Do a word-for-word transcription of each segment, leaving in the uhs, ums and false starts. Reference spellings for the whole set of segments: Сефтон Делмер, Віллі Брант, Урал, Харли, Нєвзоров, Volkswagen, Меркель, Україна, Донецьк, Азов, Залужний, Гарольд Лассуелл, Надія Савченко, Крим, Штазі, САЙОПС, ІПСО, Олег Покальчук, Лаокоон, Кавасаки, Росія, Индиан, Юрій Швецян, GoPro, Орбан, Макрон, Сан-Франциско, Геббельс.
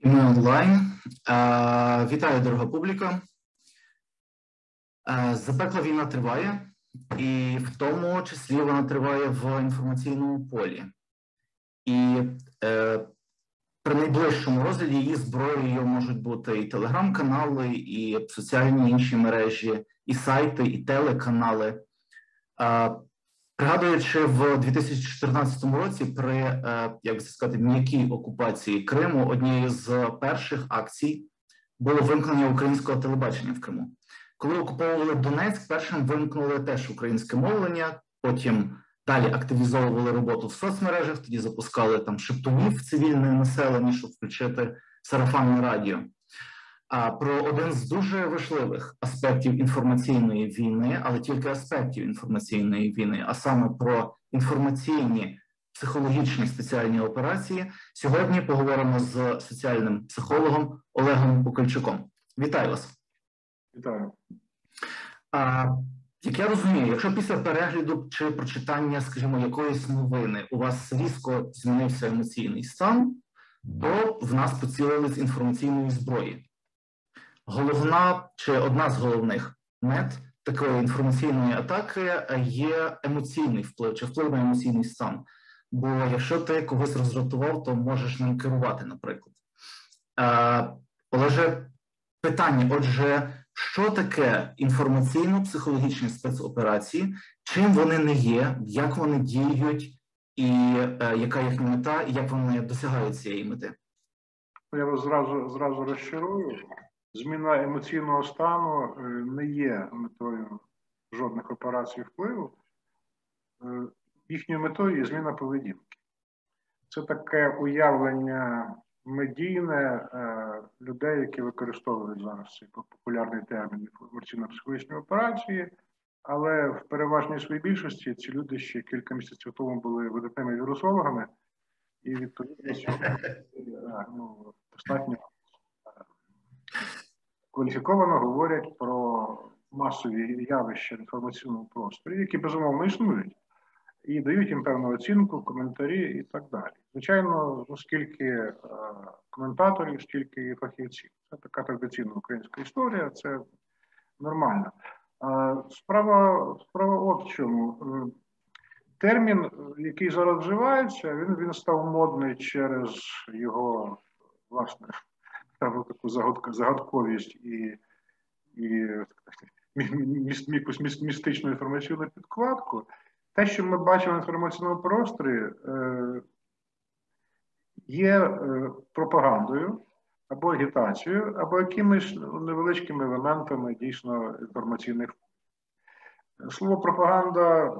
І ми онлайн. Вітаю, дорога публіка. Запекла війна триває, і в тому числі вона триває в інформаційному полі. І при найближчому розгляді її зброєю можуть бути і телеграм-канали, і соціальні інші мережі, і сайти, і телеканали. Пригадуючи, в дві тисячі чотирнадцятому році при, як би сказати, м'якій окупації Криму, однією з перших акцій було вимкнення українського телебачення в Криму. Коли окуповували Донецьк, першим вимкнули теж українське мовлення, потім далі активізовували роботу в соцмережах, тоді запускали там шептунів цивільне населення, щоб включити сарафанне радіо. А про один з дуже важливих аспектів інформаційної війни, але тільки аспектів інформаційної війни, а саме про інформаційні психологічні спеціальні операції, сьогодні поговоримо з соціальним психологом Олегом Покальчуком. Вітаю вас. Вітаю. А, як я розумію, якщо після перегляду чи прочитання, скажімо, якоїсь новини у вас різко змінився емоційний стан, то в нас поцілили з інформаційної зброї. Головна, чи одна з головних мет такої інформаційної атаки є емоційний вплив, чи вплив на емоційний стан. Бо якщо ти когось роздратував, то можеш ним керувати, наприклад. Е, Олеже, питання, отже, що таке інформаційно-психологічні спецоперації, чим вони не є, як вони діють, і е, яка їхня мета, і як вони досягають цієї мети? Я вас зразу, зразу розчарую. Зміна емоційного стану не є метою жодних операцій впливу. Їхньою метою є зміна поведінки. Це таке уявлення медійне людей, які використовують зараз цей популярний термін інформаційно-психологічні операції, але в переважній своїй більшості ці люди ще кілька місяців тому були видатними вірусологами і відповідно ну, достатньо кваліфіковано говорять про масові явища в інформаційному просторі, які, безумовно, існують, і дають їм певну оцінку, коментарі і так далі. Звичайно, скільки коментаторів, стільки фахівців. Це така традиційна українська історія, це нормально. Справа, справа от в чому. Термін, який зараз вживається, він, він став модний через його, власне, там таку загадку, загадковість і, і міст, якусь міст, містичну інформаційну підкладку. Те, що ми бачимо в інформаційному просторі, е, є пропагандою або агітацією, або якимись невеличкими елементами дійсно інформаційних. Слово пропаганда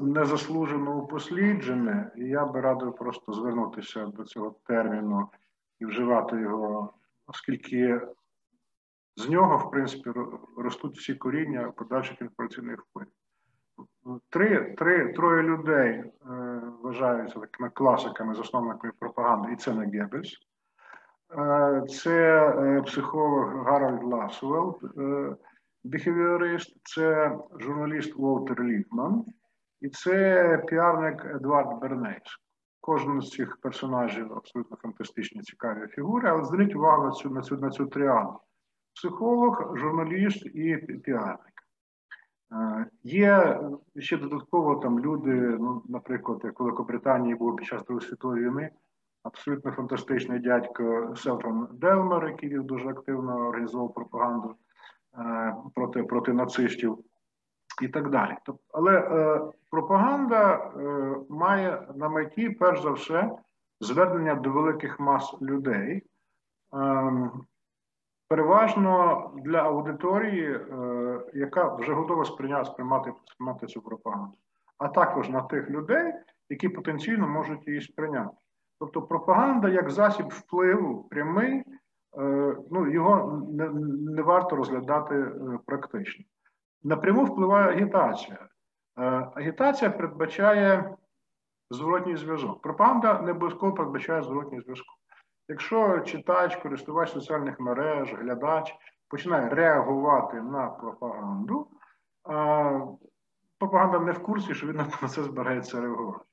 незаслужено упосліджене, і я би радив просто звернутися до цього терміну і вживати його, оскільки з нього, в принципі, ростуть всі коріння подальших інформаційних впливів. Три, три, троє людей е, вважаються такими класиками, засновниками пропаганди, і це не Геббельс. Е, це е, психолог Гарольд Лассуелл, е, біхевіорист, це журналіст Уолтер Ліппман, і це піарник Едвард Бернейс. Кожен з цих персонажів абсолютно фантастичні, цікаві фігури, але зверніть увагу на цю, на цю, на цю тріаду. Психолог, журналіст і піарник. Е, є ще додатково там люди, ну, наприклад, як у Великобританії було під час Другої світової війни, абсолютно фантастичний дядько Сефтон Делмер, який дуже активно організував пропаганду е, проти, проти нацистів. І так далі. Але е, пропаганда е, має на меті, перш за все, звернення до великих мас людей. Е, переважно для аудиторії, е, яка вже готова сприйняти, сприймати, сприймати цю пропаганду. А також на тих людей, які потенційно можуть її сприйняти. Тобто пропаганда як засіб впливу прямий, е, ну, його не, не варто розглядати е, практично. Напряму впливає агітація. Агітація передбачає зворотній зв'язок. Пропаганда не обов'язково передбачає зворотній зв'язок. Якщо читач, користувач соціальних мереж, глядач починає реагувати на пропаганду, пропаганда не в курсі, що він на це збирається реагувати.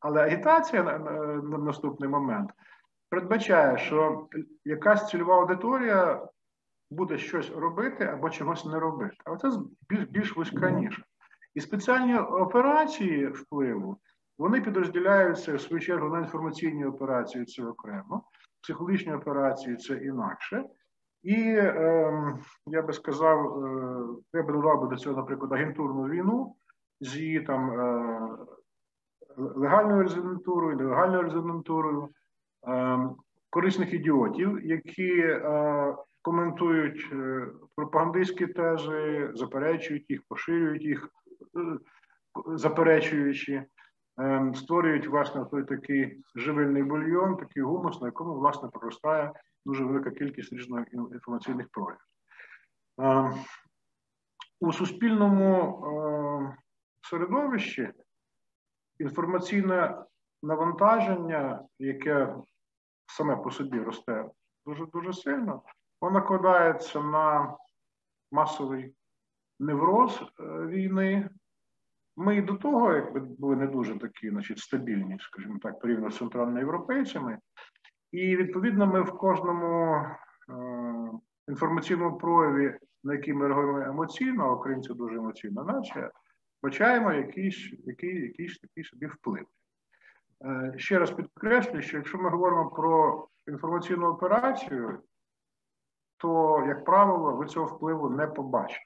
Але агітація, наступний момент, передбачає, що якась цільова аудиторія буде щось робити або чогось не робити. А це більш, більш вузька ніша. І спеціальні операції впливу, вони підрозділяються, в свою чергу, на інформаційні операції – це окремо, психологічні операції – це інакше. І, е, я би сказав, е, я би додав би до цього, наприклад, агентурну війну з її там, е, легальною резидентурою, нелегальною резидентурою, е, корисних ідіотів, які е, коментують пропагандистські тези, заперечують їх, поширюють їх, заперечуючи, е, створюють, власне, той такий живильний бульйон, такий гумус, на якому, власне, проростає дуже велика кількість різних інформаційних проявів. Е, у суспільному е, середовищі інформаційне навантаження, яке саме по собі росте дуже-дуже сильно, воно накладається на масовий невроз е, війни. Ми і до того, якби були не дуже такі, значить, стабільні, скажімо так, порівняно з центральноєвропейцями. І, відповідно, ми в кожному е, інформаційному прояві, на який ми реагуємо емоційно, а українці дуже емоційна нація, бачаємо якийсь, який, якийсь такий собі вплив. Е, ще раз підкреслюю, що якщо ми говоримо про інформаційну операцію, то, як правило, ви цього впливу не побачите.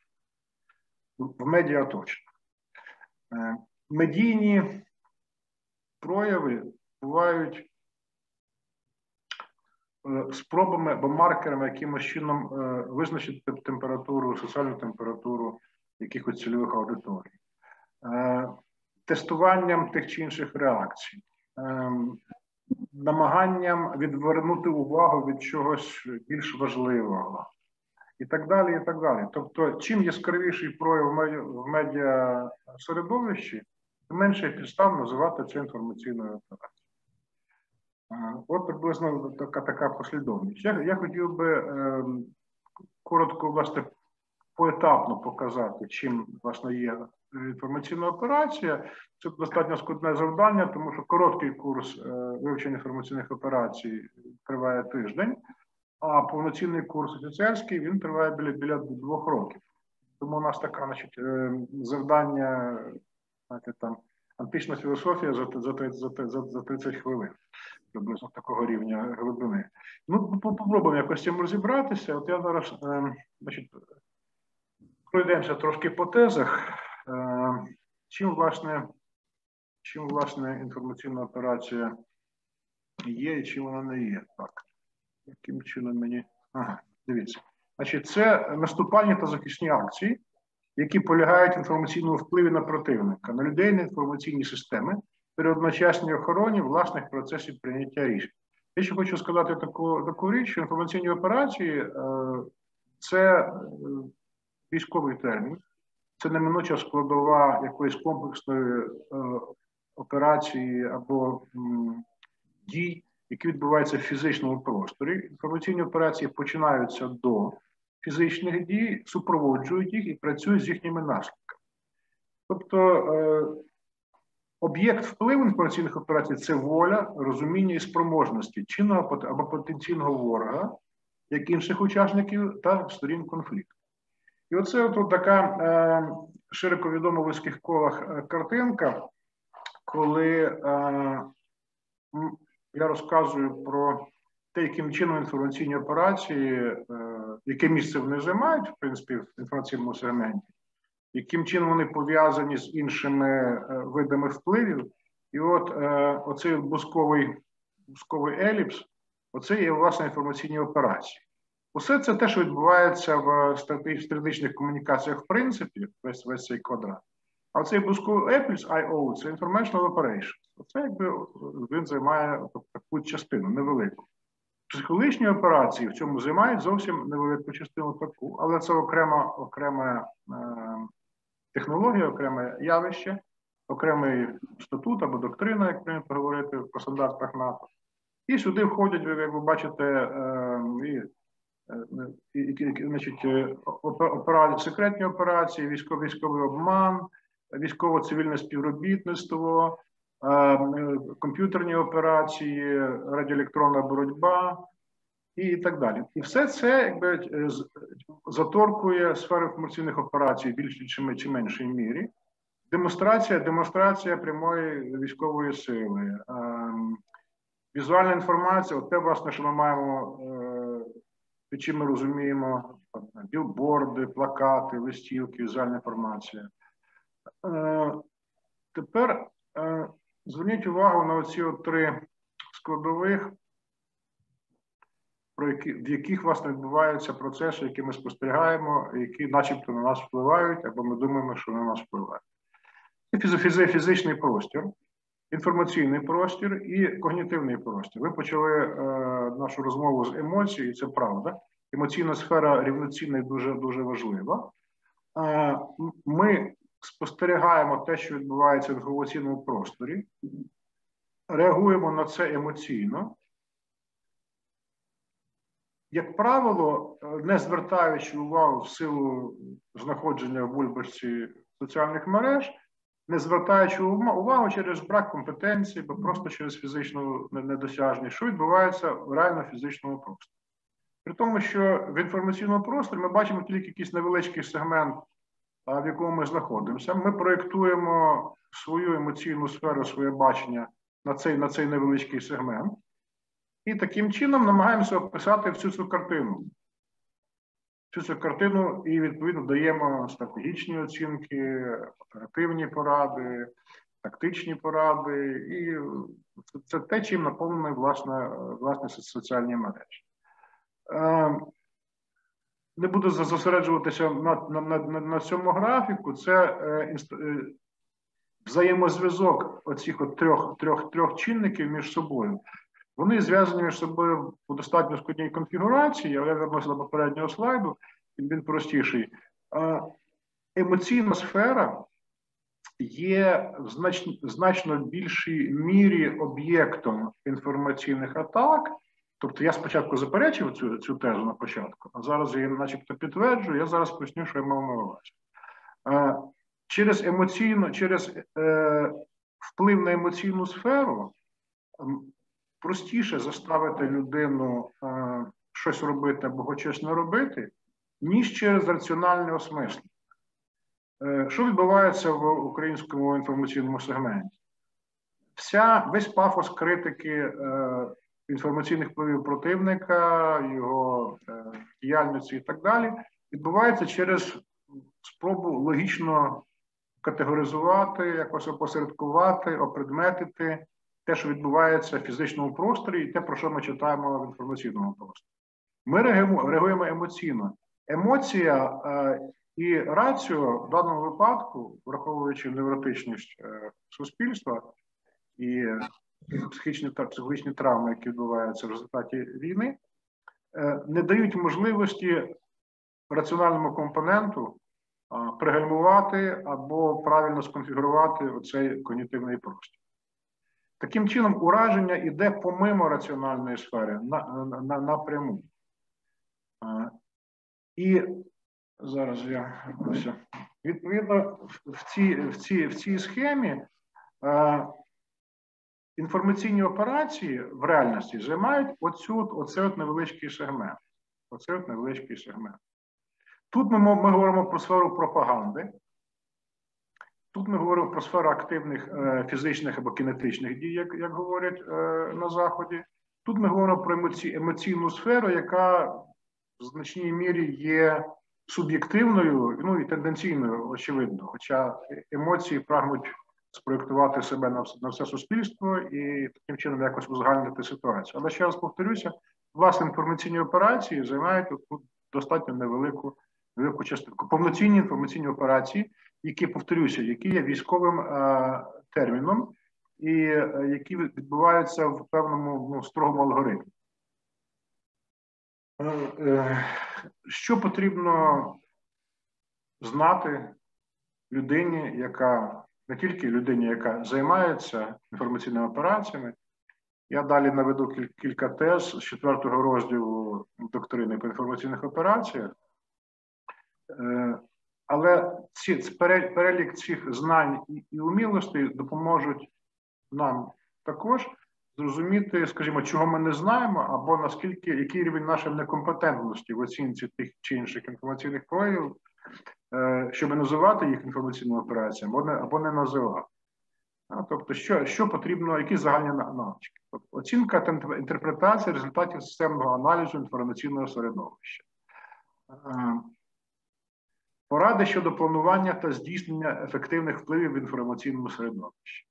В медіа точно. Е, медійні прояви бувають спробами або маркерами якимось чином визначити температуру, соціальну температуру якихось цільових аудиторій, тестуванням тих чи інших реакцій, намаганням відвернути увагу від чогось більш важливого і так далі, і так далі. Тобто, чим яскравіший прояв в медіасередовищі, тим менше підстав називати це інформаційною операцією. От приблизно така, така послідовність. Я, я хотів би е, коротко, власне, поетапно показати, чим, власне, є інформаційна операція. Це достатньо складне завдання, тому що короткий курс е, вивчення інформаційних операцій триває тиждень, а повноцінний курс офіцерський, він триває біля, біля двох років. Тому у нас така, значить, е, завдання, знаєте, там, антична філософія за, за, за, за, за тридцять хвилин, приблизно такого рівня глибини. Ну, попробуємо якось з цим розібратися. От я зараз, е, значить, пройдемося трошки по тезах. Е, чим, власне, чим, власне, інформаційна операція є і чим вона не є. Так, яким чином мені... Ага, дивіться. Значить, це наступальні та захисні акції, які полягають в інформаційному впливі на противника, на людей, на інформаційні системи, при одночасній охороні власних процесів прийняття рішень. Я ще хочу сказати таку, таку річ, що інформаційні операції е, – це військовий термін, це неминуча складова якоїсь комплексної е, операції або м, дій, які відбуваються в фізичному просторі. Інформаційні операції починаються до фізичних дій, супроводжують їх і працюють з їхніми наслідками. Тобто е, об'єкт впливу інформаційних операцій – це воля, розуміння і спроможності чинного або потенційного ворога, як інших учасників та сторін конфлікту. І оце от така е, широко відома в вузьких колах картинка, коли е, я розказую про те, яким чином інформаційні операції, е, яке місце вони займають, в принципі, в інформаційному сегменті, яким чином вони пов'язані з іншими е, видами впливів. І от е, оцей бузковий, бузковий еліпс, оце є, власне, інформаційні операції. Усе це те, що відбувається в стратегічних комунікаціях, в принципі, весь, весь цей квадрат. А цей бузковий еліпс, ай о, це Informational Operations. Оце, якби, він займає таку частину, невелику. Психологічні операції в цьому займають зовсім невелику частину таку, але це окрема, окрема е, технологія, окреме явище, окремий статут або доктрина, як прийнято говорити по стандартах НАТО. І сюди входять, як ви бачите, е, і, і, і, значить, опера, секретні операції, військовий, військовий обман, військово-цивільне співробітництво, комп'ютерні операції, радіоелектронна боротьба і так далі. І все це, якби, заторкує сферу комерційних операцій в більшій чи меншій мірі. Демонстрація, демонстрація прямої військової сили, візуальна інформація, от те, власне, що ми маємо, під чим ми розуміємо, білборди, плакати, листівки, візуальна інформація. Тепер зверніть увагу на оці три складових, про які, в яких, власне, відбуваються процеси, які ми спостерігаємо, які начебто на нас впливають, або ми думаємо, що на нас впливають. Це фізичний простір, інформаційний простір і когнітивний простір. Ви почали е, нашу розмову з емоцій, і це правда. Емоційна сфера рівноцінна і дуже, дуже важлива. Е, ми спостерігаємо те, що відбувається в інформаційному просторі, реагуємо на це емоційно, як правило, не звертаючи увагу в силу знаходження в бульбашці соціальних мереж, не звертаючи увагу через брак компетенції, бо просто через фізичну недосяжність, що відбувається в реально фізичному просторі. При тому, що в інформаційному просторі ми бачимо тільки якийсь невеличкий сегмент, в якому ми знаходимося. Ми проєктуємо свою емоційну сферу, своє бачення на цей, на цей невеличкий сегмент. І таким чином намагаємося описати всю цю картину. Всю цю картину і, відповідно, даємо стратегічні оцінки, оперативні поради, тактичні поради. І це, це те, чим наповнені, власне, власне соціальні мережі. Не буду зосереджуватися на, на, на, на цьому графіку. Це е, е, взаємозв'язок оцих от трьох, трьох, трьох чинників між собою. Вони зв'язані між собою у достатньо складній конфігурації, але я вернуся до попереднього слайду, він простіший. Емоційна сфера є в знач... значно більшій мірі об'єктом інформаційних атак. Тобто я спочатку заперечив цю, цю тезу на початку, а зараз її начебто підтверджую, я зараз поясню, що я мав на увазі. Через емоційну, через е... вплив на емоційну сферу простіше заставити людину е, щось робити або гочесно робити, ніж через раціональне осмислення. Е, що відбувається в українському інформаційному сегменті? Вся, весь пафос критики е, інформаційних впливів противника, його е, діяльності і так далі, відбувається через спробу логічно категоризувати, якось опосередкувати, опредметити те, що відбувається в фізичному просторі, і те, про що ми читаємо в інформаційному просторі. Ми реагуємо емоційно. Емоція е, і раціо в даному випадку, враховуючи невротичність е, суспільства і психічні та психологічні травми, які відбуваються в результаті війни, е, не дають можливості раціональному компоненту е, пригальмувати або правильно сконфігурувати оцей когнітивний простір. Таким чином, ураження йде помимо раціональної сфери, на, на, на, напряму. А, і зараз я... Ось, відповідно, в, ці, в, ці, в цій схемі а, інформаційні операції в реальності займають оцю, оце от невеличкий сегмент. Оце от невеличкий сегмент. Тут ми, ми говоримо про сферу пропаганди. Тут ми говоримо про сферу активних е, фізичних або кінетичних дій, як, як говорять е, на Заході. Тут ми говоримо про емоці... емоційну сферу, яка в значній мірі є суб'єктивною, ну і тенденційною, очевидно. Хоча емоції прагнуть спроєктувати себе на, на все суспільство і таким чином якось узагальнити ситуацію. Але ще раз повторюся, власне, інформаційні операції займають тут достатньо невелику велику частинку. Повноцінні інформаційні операції, які, повторюся, які є військовим е, терміном і е, які відбуваються в певному ну, строгому алгоритмі. Е, е, що потрібно знати людині, яка, не тільки людині, яка займається інформаційними операціями. Я далі наведу кіль, кілька тез з четвертого розділу доктрини по інформаційних операціях. Е, Але ці, перелік цих знань і, і умілостей допоможуть нам також зрозуміти, скажімо, чого ми не знаємо, або наскільки, який рівень нашої некомпетентності в оцінці тих чи інших інформаційних проявів, щоб називати їх інформаційними операціями, або не, або не називати. Тобто, що, що потрібно, які загальні навички. Тобто, оцінка та інтерпретація результатів системного аналізу інформаційного середовища. Поради щодо планування та здійснення ефективних впливів в інформаційному середовищі.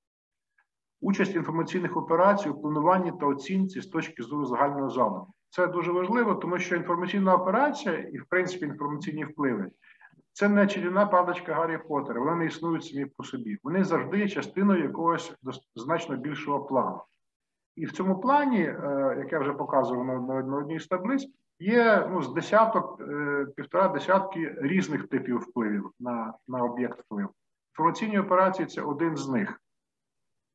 Участь інформаційних операцій у плануванні та оцінці з точки зору загального задуму. Це дуже важливо, тому що інформаційна операція і, в принципі, інформаційні впливи – це не чарівна паличка Гаррі Поттера, вони не існують самі по собі. Вони завжди є частиною якогось значно більшого плану. І в цьому плані, як я вже показував на одній з таблиць, є ну, з десяток, півтора десятки різних типів впливів на, на об'єкт впливу. Інформаційні операції – це один з них.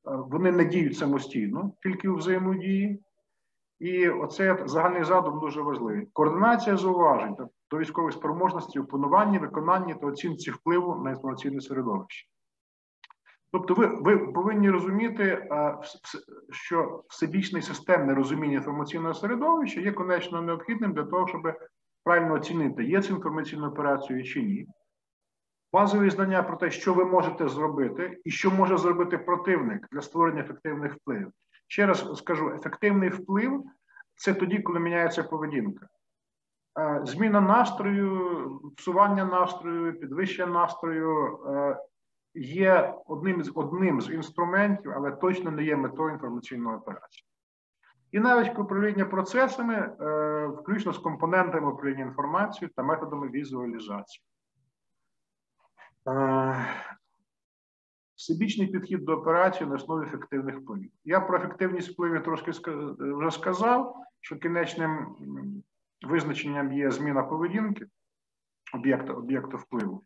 Вони не діють самостійно, тільки у взаємодії. І оцей загальний задум дуже важливий. Координація зауважень до військової спроможності у плануванні, виконанні та оцінці впливу на інформаційне середовище. Тобто ви, ви повинні розуміти, що всебічне системне розуміння інформаційного середовища є конечно необхідним для того, щоб правильно оцінити, є це інформаційна операція чи ні. Базові знання про те, що ви можете зробити і що може зробити противник для створення ефективних впливів. Ще раз скажу, ефективний вплив – це тоді, коли міняється поведінка. Зміна настрою, псування настрою, підвищення настрою є одним з, одним з інструментів, але точно не є метою інформаційної операції. І навіть управління процесами, включно з компонентами управління інформацією та методами візуалізації. Всебічний підхід до операції на основі ефективних впливів. Я про ефективність впливів трошки вже сказав, що кінечним визначенням є зміна поведінки об'єкта, об'єкта впливу.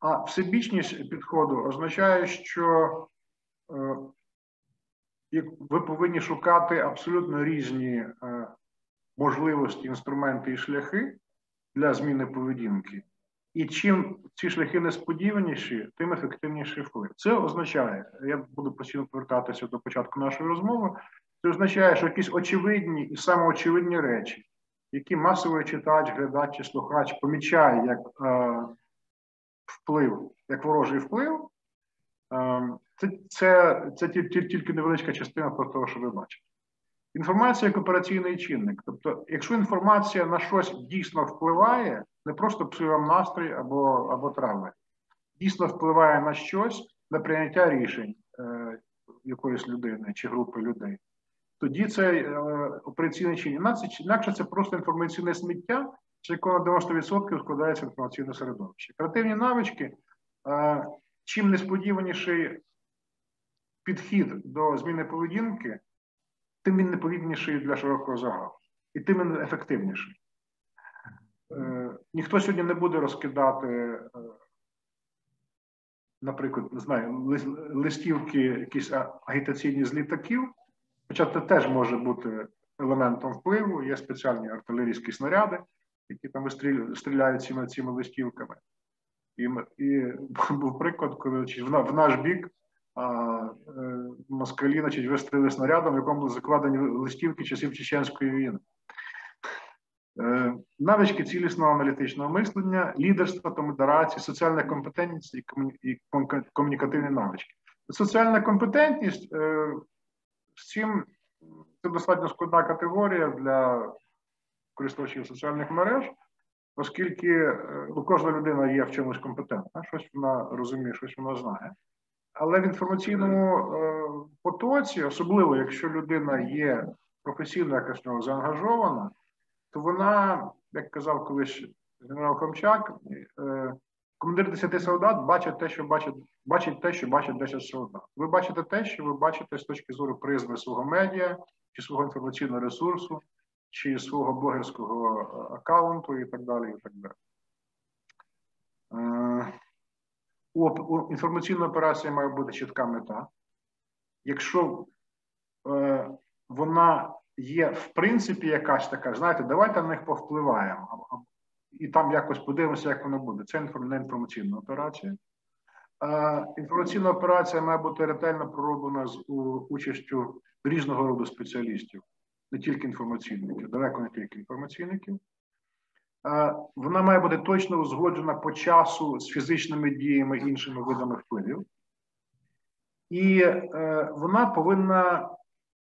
А всебічність підходу означає, що ви повинні шукати абсолютно різні можливості, інструменти і шляхи для зміни поведінки. І чим ці шляхи несподіваніші, тим ефективніший вплив. Це означає, я буду постійно повертатися до початку нашої розмови, це означає, що якісь очевидні і самоочевидні речі, які масовий читач, глядач чи слухач помічає як е, вплив, як ворожий вплив, е, це, це, це тільки невеличка частина про те, що ви бачите. Інформація як операційний чинник. Тобто, якщо інформація на щось дійсно впливає, не просто псує вам настрій або, або травми, дійсно впливає на щось, на прийняття рішень е, якоїсь людини чи групи людей, тоді це е, операційний чинник. Інакше це просто інформаційне сміття, з якого на дев'яносто відсотків складається інформаційне середовище. Креативні навички, е, чим несподіваніший підхід до зміни поведінки, тим він неповідніший для широкого загалу. І тим він ефективніший. Е, ніхто сьогодні не буде розкидати, е, наприклад, не знаю, лист, листівки, якісь агітаційні з літаків, хоча це теж може бути елементом впливу, є спеціальні артилерійські снаряди, які там стріляють цими, цими листівками. І, і був приклад, коли чи, в, в наш бік, а москалі, значить, вистріли снарядом, в якому були закладені листівки часів Чеченської війни. Навички цілісного аналітичного мислення, лідерства та модерації, соціальна компетентність і, комуні... і комунікативні навички. Соціальна компетентність з цим це достатньо складна категорія для користувачів соціальних мереж, оскільки ну, кожна людина є в чомусь компетентна, щось вона розуміє, щось вона знає. Але в інформаційному е, потоці, особливо якщо людина є професійно якось в нього заангажована, то вона, як казав колись генерал Комчак, е, командир десяти солдат бачить те, що бачить, бачить те, що бачить десять солдат. Ви бачите те, що ви бачите з точки зору призми свого медіа, чи свого інформаційного ресурсу, чи свого блогерського аккаунту і так далі, і так далі. Е, У інформаційної операції має бути чітка мета. Якщо е, вона є, в принципі, якась така, знаєте, давайте на них повпливаємо, і там якось подивимося, як воно буде. Це не інформаційна операція. Інформаційна операція має бути ретельно пророблена з участю різного роду спеціалістів, не тільки інформаційників, далеко не тільки інформаційників. Вона має бути точно узгоджена по часу з фізичними діями, іншими видами впливів. І е, вона повинна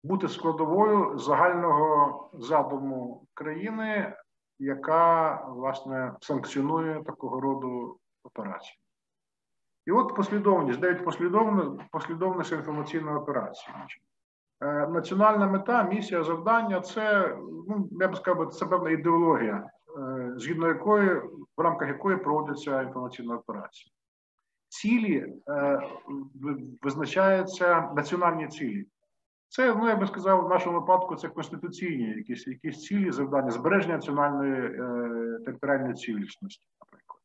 бути складовою загального задуму країни, яка, власне, санкціонує такого роду операції. І от послідовність, дев'ять послідовностей інформаційної операції. Е, національна мета, місія, завдання – це, ну, я б сказав, це певна ідеологія, е, згідно якої, в рамках якої проводиться інформаційна операція. Цілі е, визначаються, національні цілі. Це, ну, я би сказав, в нашому випадку це конституційні якісь, якісь цілі, завдання, збереження національної е, територіальної цілісності, наприклад.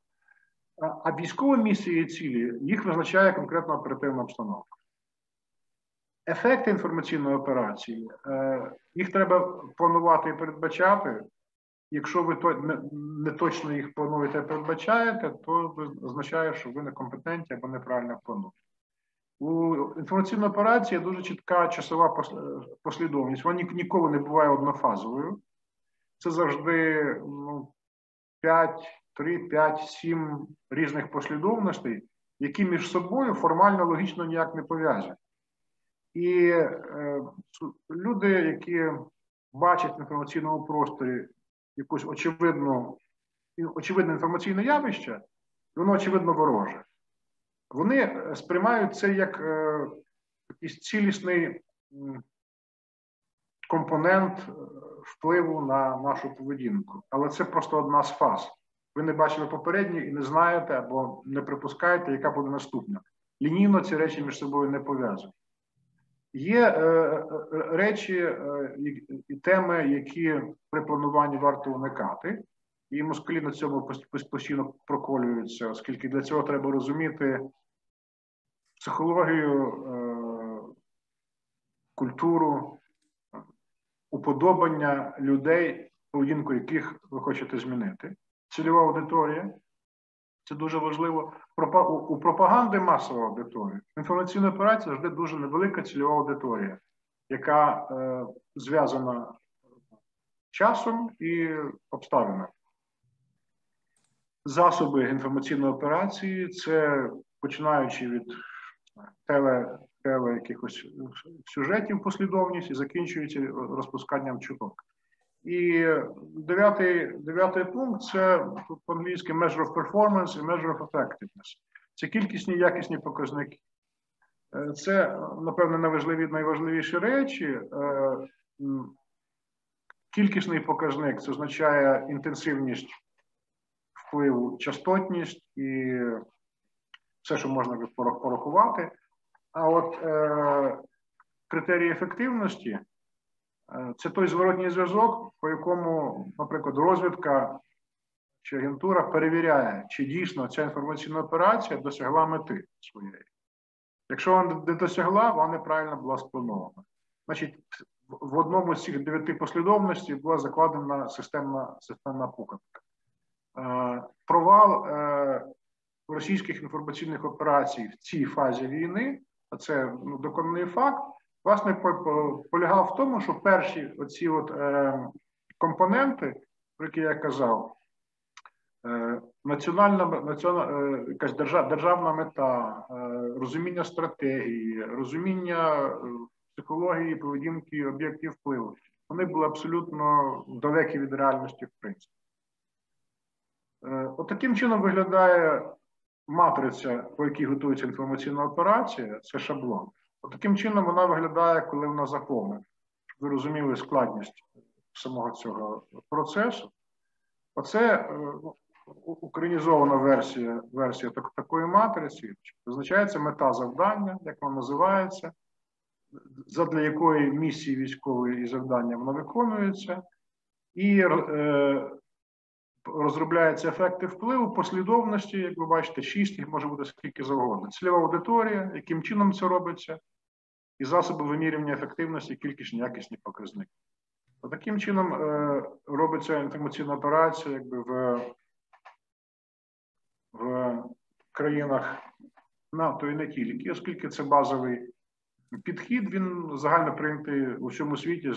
А, а військові місії і цілі, їх визначає конкретна оперативна обстановка. Ефекти інформаційної операції, е, їх треба планувати і передбачати. Якщо ви не точно їх плануєте і передбачаєте, то означає, що ви некомпетентні або неправильно плануєте. У інформаційної операції дуже чітка часова послідовність. Вона ніколи не буває однофазовою. Це завжди ну, п'ять, три, п'ять, сім різних послідовностей, які між собою формально, логічно ніяк не пов'язані. І е, люди, які бачать в інформаційному просторі якусь очевидну, очевидне інформаційне явище, воно, очевидно, вороже. Вони сприймають це як е, якийсь цілісний компонент впливу на нашу поведінку. Але це просто одна з фаз. Ви не бачили попередні і не знаєте або не припускаєте, яка буде наступна. Лінійно ці речі між собою не пов'язані. Є е, речі е, і теми, які при плануванні варто уникати, і москалі на цьому постійно проколюються, оскільки для цього треба розуміти психологію, е, культуру, уподобання людей, поведінку яких ви хочете змінити. Цільова аудиторія, це дуже важливо. У пропаганди масова аудиторія. Інформаційна операція завжди дуже невелика цільова аудиторія, яка е, зв'язана часом і обставинами. Засоби інформаційної операції – це починаючи від теле, теле якихось сюжетів послідовність і закінчується розпусканням чуток. І дев'ятий, дев'ятий пункт – це по-англійськи measure of performance і measure of effectiveness. Це кількісні і якісні показники. Це, напевне, найважливіші речі. Кількісний показник – це означає інтенсивність впливу, частотність і все, що можна порахувати. А от е, критерії ефективності – це той зворотній зв'язок, по якому, наприклад, розвідка чи агентура перевіряє, чи дійсно ця інформаційна операція досягла мети своєї. Якщо вона не досягла, вона неправильно була спланована. Значить, в одному з цих дев'яти послідовностей була закладена системна, системна пукавка. Провал російських інформаційних операцій в цій фазі війни, а це ну, доконаний факт, власне, полягав в тому, що перші оці от, е, компоненти, про які я казав, е, національна, національна е, якась держав, державна мета, е, розуміння стратегії, розуміння психології, поведінки, об'єктів впливу, вони були абсолютно далекі від реальності в принципі. Е, от таким чином виглядає матриця, по якій готується інформаційна операція, це шаблон. Таким чином вона виглядає, коли вона заповнена. Щоб ви розуміли складність самого цього процесу. Оце українізована версія, версія так, такої матриці. Визначається мета завдання, як вона називається, задля якої місії військової і завдання вона виконується. І е, розробляються ефекти впливу, послідовності, як ви бачите, шість, їх може бути скільки завгодно. Цільова аудиторія, яким чином це робиться, і засоби вимірювання ефективності, кількісні, якісні показники. От таким чином е, робиться інформаційна операція якби в, в країнах НАТО і не тільки, оскільки це базовий підхід, він загально прийнятий у всьому світі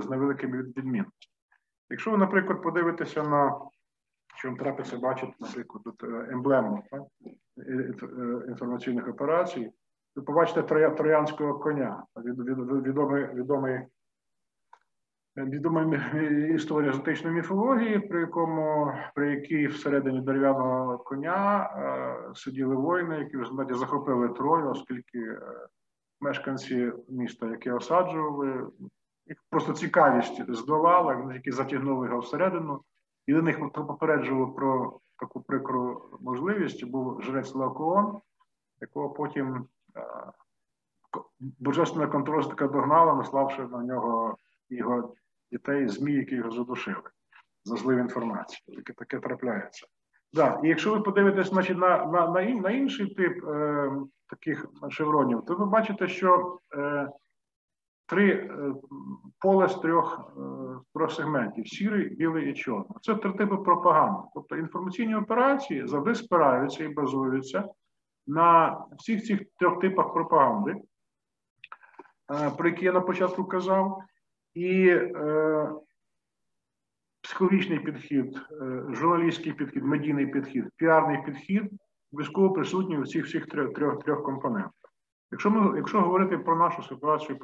з невеликими відмінностями. Якщо ви, наприклад, подивитеся на, що вам трапиться бачити, наприклад, тут емблему так, інформаційних операцій, ви побачите троянського коня, відомий, відомий, відома історія екзотичної міфології, при якому, при якій всередині дерев'яного коня е, сиділи воїни, які в результаті захопили Трою, оскільки е, мешканці міста, яке осаджували, їх просто цікавість здолала, вони тільки затягнули його всередину. Єдиних, хто попереджував про таку прикру можливість, був жрець Лаокоон, якого потім е, божественна контрольстика догнала, наславши на нього його дітей, ЗМІ, які його задушили за зливу інформацію. Таке, таке трапляється. Да. І якщо ви подивитесь, значить, на, на, на, на інший тип е, таких шевронів, то ви бачите, що е, три е, поле з трьох, е, трьох сегментів – сірий, білий і чорний. Це три типи пропаганди. Тобто інформаційні операції завжди спираються і базуються на всіх цих трьох типах пропаганди, е, про які я на початку казав. І е, психологічний підхід, е, журналістський підхід, медійний підхід, піарний підхід обов'язково присутній у всіх всіх трьох, трьох, трьох компонентах. Якщо ми, якщо говорити про нашу ситуацію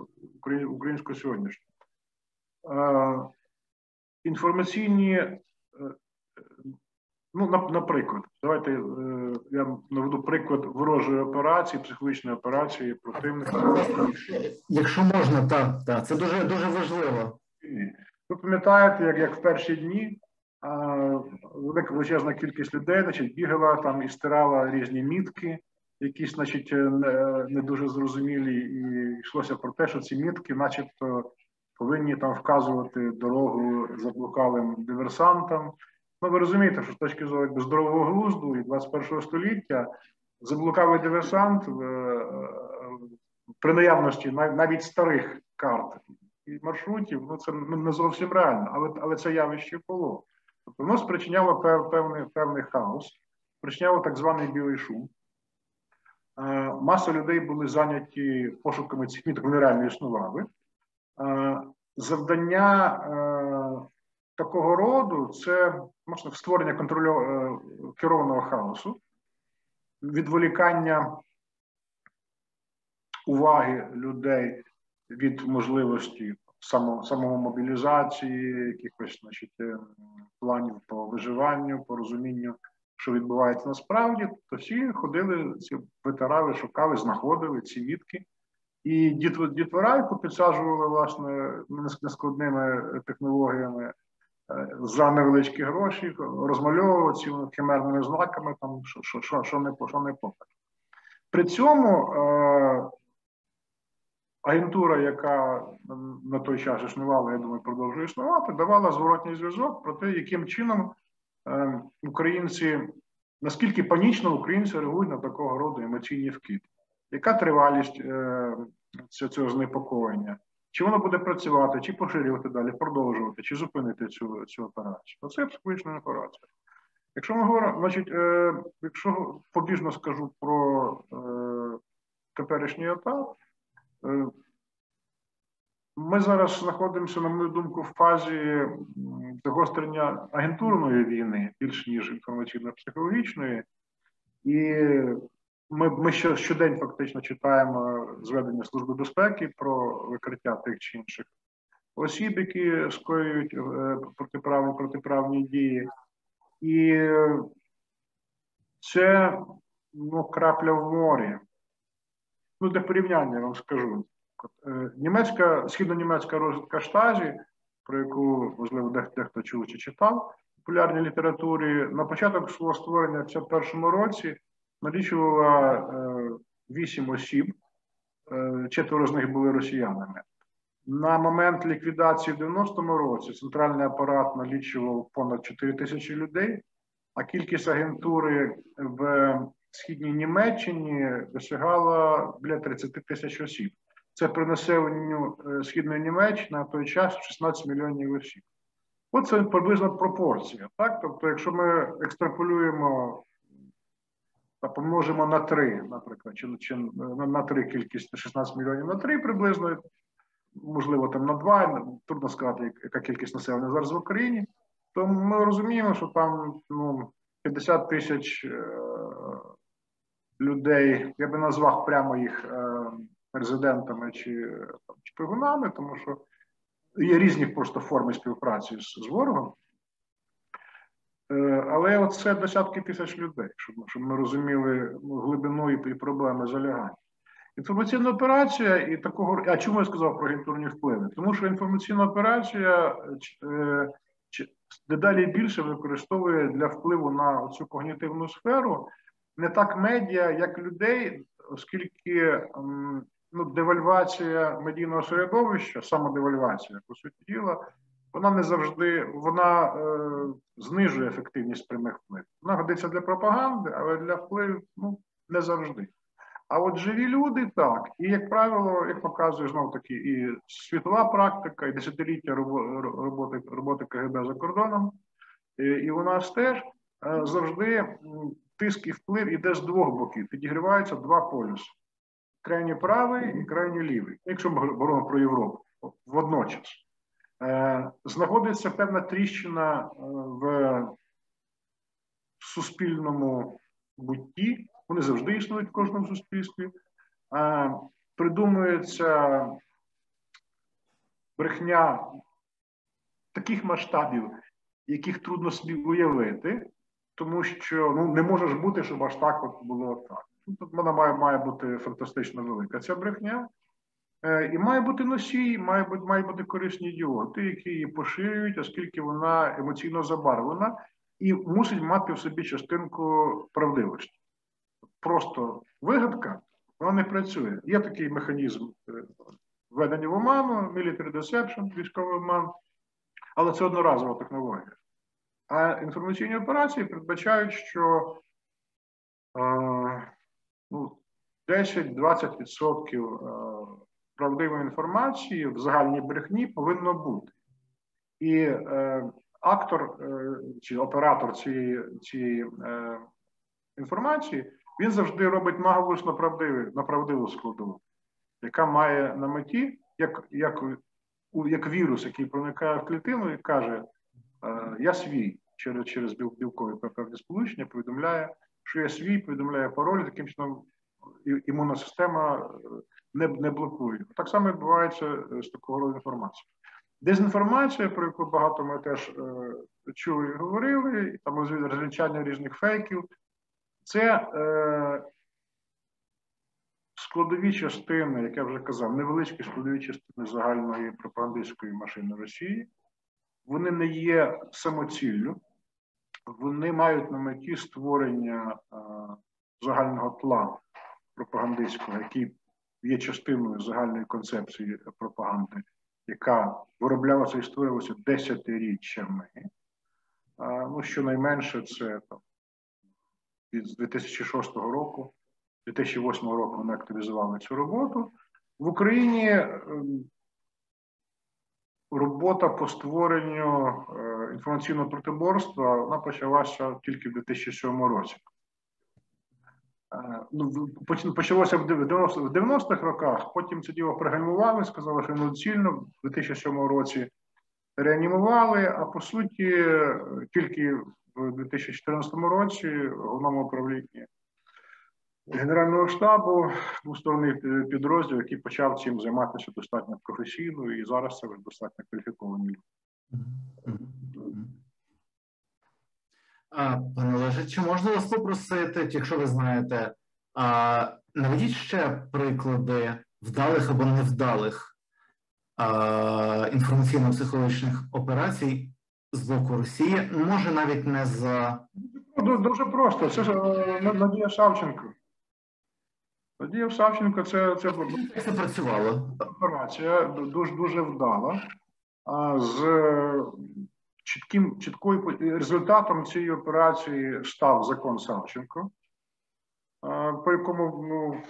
українську сьогоднішню, е, інформаційні, е, ну, на, наприклад, давайте е, я наведу приклад ворожої операції, психологічної операції противника. Якщо можна, так, та, це дуже, дуже важливо. Ви пам'ятаєте, як, як в перші дні велика величезна кількість людей, значить, бігала там і стирала різні мітки, якісь, значить, не, не дуже зрозумілі, і йшлося про те, що ці мітки начебто повинні там вказувати дорогу заблукалим диверсантам. Ну, ви розумієте, що з точки зору здорового глузду і двадцять першого століття заблукавий диверсант в, при наявності навіть старих карт і маршрутів, ну це не зовсім реально, але, але це явище було. Тобто воно спричиняло певний, певний хаос, спричиняло так званий білий шум. Маса людей були зайняті пошуками цих міток, вони реально існували. Завдання такого роду це, можна, створення контрольо... керованого хаосу, відволікання уваги людей від можливості само... самомобілізації, якихось, значить, планів по виживанню, по розумінню, що відбувається насправді. То всі ходили, ці витирави, шукали, знаходили ці мітки. І дітворайку підсаджували, власне, нескладними технологіями за невеличкі гроші, розмальовували цими химерними знаками, там, що, що, що, що не, що не попаде. При цьому е, агентура, яка на той час існувала, я думаю, продовжує існувати, давала зворотній зв'язок про те, яким чином е, українці, наскільки панічно українці реагують на такого роду емоційні вкиди. Яка тривалість е, цього знепокоєння? Чи воно буде працювати, чи поширювати далі, продовжувати, чи зупинити цю, цю операцію? Це психологічна операція. Якщо ми говоримо, значить, е, якщо побіжно скажу про е, теперішній етап, е, ми зараз знаходимося, на мою думку, в фазі загострення агентурної війни, більш ніж інформаційно-психологічної, і Ми, ми щодень фактично читаємо зведення Служби безпеки про викриття тих чи інших осіб, які скоюють протиправні, протиправні дії. І це, ну, крапля в морі. Ну, для порівняння я вам скажу. Німецька, східно-німецька розвідка Штазі, про яку, можливо, дехто чув чи читав в популярній літературі, на початок свого створення в тисяча дев'ятсот першому році налічувала вісім е, осіб, е, четверо з них були росіянами. На момент ліквідації в дев'яностому році центральний апарат налічував понад чотири тисячі людей, а кількість агентури в східній Німеччині досягала біля тридцять тисяч осіб. Це при населенню східної Німеччини на той час шістнадцять мільйонів осіб. Оце приблизно пропорція. Так? Тобто, якщо ми екстраполюємо та помножимо на три, наприклад, чи, чи на три кількість, шістнадцять мільйонів на три приблизно, можливо, там на два, трудно сказати, яка кількість населення зараз в Україні, то ми розуміємо, що там ну, п'ятдесят тисяч е, людей, я би назвав прямо їх е, резидентами чи, там, чи пригунами, тому що є різні просто форми співпраці з, з ворогом. Але оце десятки тисяч людей, щоб, щоб ми розуміли глибину і, і проблеми залягання. Інформаційна операція і такого... А чому я сказав про агентурні впливи? Тому що інформаційна операція дедалі більше використовує для впливу на цю когнітивну сферу не так медіа, як людей, оскільки ну, девальвація медійного середовища, самодевальвація, по суті діла, вона не завжди, вона е, знижує ефективність прямих впливів. Вона годиться для пропаганди, але для впливів ну, не завжди. А от живі люди так. І, як правило, як показує, знову-таки, і світова практика, і десятиліття роботи, роботи КГБ за кордоном, і, і у нас теж е, завжди тиск і вплив іде з двох боків. Підігріваються два полюси. Крайній правий і крайній лівий. Якщо ми говоримо про Європу, водночас. Знаходиться певна тріщина в суспільному бутті, вони завжди існують в кожному суспільстві, придумується брехня таких масштабів, яких трудно собі уявити, тому що ну, не може ж бути, щоб аж так от було так. Тут вона має, має бути фантастично велика ця брехня. І має бути носій, має бути, має бути корисні ідіоти, які її поширюють, оскільки вона емоційно забарвлена і мусить мати в собі частинку правдивості. Просто вигадка, вона не працює. Є такий механізм введення в оману, military deception, військовий обман, але це одноразова технологія. А інформаційні операції передбачають, що е, ну, десять-двадцять відсотків е, правдивої інформації в загальній брехні повинно бути. І е, актор е, чи оператор цієї, цієї е, інформації, він завжди робить наголос на, на правдиву складову, яка має на меті, як, як, як вірус, який проникає в клітину і каже, е, я свій, через, через білкові певні сполучення, повідомляє, що я свій, повідомляє пароль, таким чином імунна система не, не блокує. Так само і відбувається з такого роду інформацією. Дезінформація, про яку багато ми теж е, чули і говорили, і там розвінчання різних фейків, це е, складові частини, як я вже казав, невеличкі складові частини загальної пропагандистської машини Росії. Вони не є самоціллю, вони мають на меті створення е, загального плану пропагандистського, який є частиною загальної концепції пропаганди, яка вироблялася і створювалася десятиріччями. Ну, щонайменше це там, з дві тисячі шостого року, дві тисячі восьмого року вони активізували цю роботу. В Україні робота по створенню інформаційного протиборства вона почалася тільки в дві тисячі сьомому році. Ну, почалося в дев'яностих роках, потім це діло пригальмували, сказали, що недоцільно, в дві тисячі сьомому році реанімували, а по суті тільки в дві тисячі чотирнадцятому році в головному управлінні Генерального штабу був створений підрозділ, який почав цим займатися достатньо професійно, і зараз це вже достатньо кваліфіковані люди. Пане Олеже, чи можна вас попросити, якщо ви знаєте, а, наведіть ще приклади вдалих або невдалих інформаційно-психологічних операцій з боку Росії, може навіть не за... Дуже просто, це ж Надія Савченко. Надія Савченко, це... Це, це працювало. Операція дуже, дуже вдала. А з... Чітким, чіткою результатом цієї операції став закон Савченко, по якому, ну,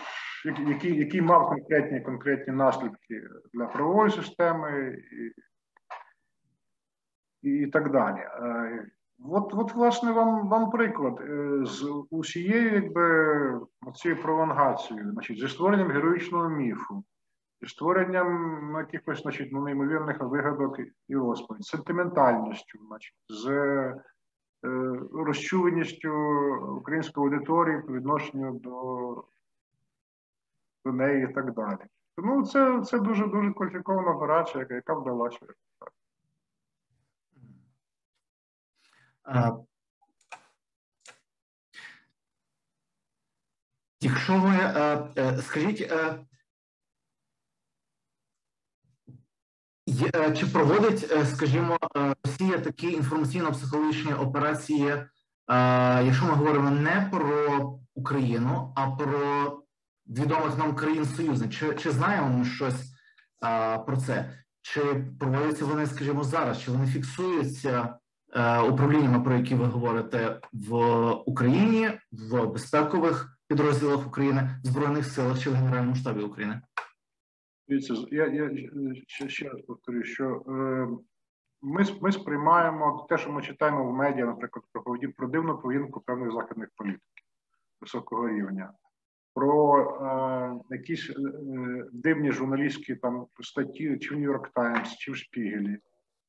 який, який мав конкретні, конкретні наслідки для правової системи і, і так далі. От, от власне, вам, вам приклад з усією, якби, цією пролонгацією, значить, зі створенням героїчного міфу, зі створенням ну, якихось, значить, ну, неймовірних вигадок і розповідь, сентиментальністю, значить, з е, розчуленістю української аудиторії по відношенню до, до неї і так далі. Тому це, це дуже дуже кваліфікована операція, яка, яка вдалася. А, якщо ви, а, а, скажіть, а, чи проводить, скажімо, Росія такі інформаційно-психологічні операції, а, якщо ми говоримо не про Україну, а про відомих нам країн союзних? Чи, чи знаємо ми щось а, про це? Чи проводяться вони, скажімо, зараз? Чи вони фіксуються управліннями, про які ви говорите, в Україні, в безпекових підрозділах України, в Збройних силах чи в Генеральному штабі України? Дивіться, я, я ще, ще раз повторю, що е, ми, ми сприймаємо те, що ми читаємо в медіа, наприклад, про, про дивну поведінку певних західних політиків високого рівня, про е, якісь е, дивні журналістські там статті чи в Нью-Йорк Таймс, чи в Шпігелі,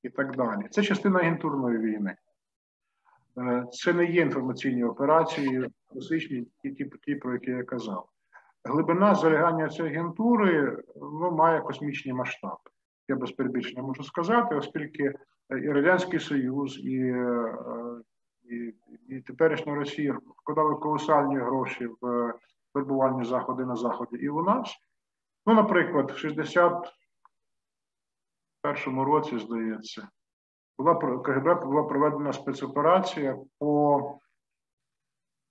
і так далі. Це частина агентурної війни. Це не є інформаційні операції, класичні, ті, про які я казав. Глибина залягання цієї агентури ну, має космічні масштаби. Я без перебільшення можу сказати, оскільки і Радянський Союз, і, і, і теперішня Росія вкладали колосальні гроші в вербувальні заходи на Заході і у нас. Ну, наприклад, в шістдесят першому році, здається, була, КГБ була проведена спецоперація по,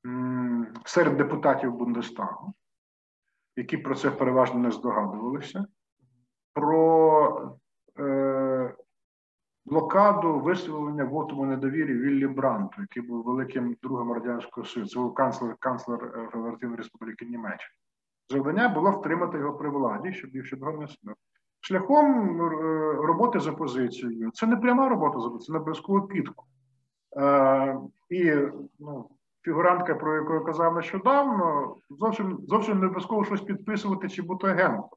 м, серед депутатів Бундестагу, які про це переважно не здогадувалися, про е, блокаду висловлення вотуму недовіри Віллі Бранту, який був великим другом Радянського Союзу, це був канцлер, канцлер Федеративної Республіки Німеччини. Завдання було втримати його при владі, щоб їх ще не сидів. Шляхом роботи з опозицією. Це не пряма робота з опозицією, це не обов'язково підкуп. Е, і ну, фігурантка, про яку я казав нещодавно, зовсім, зовсім не обов'язково щось підписувати чи бути агентом.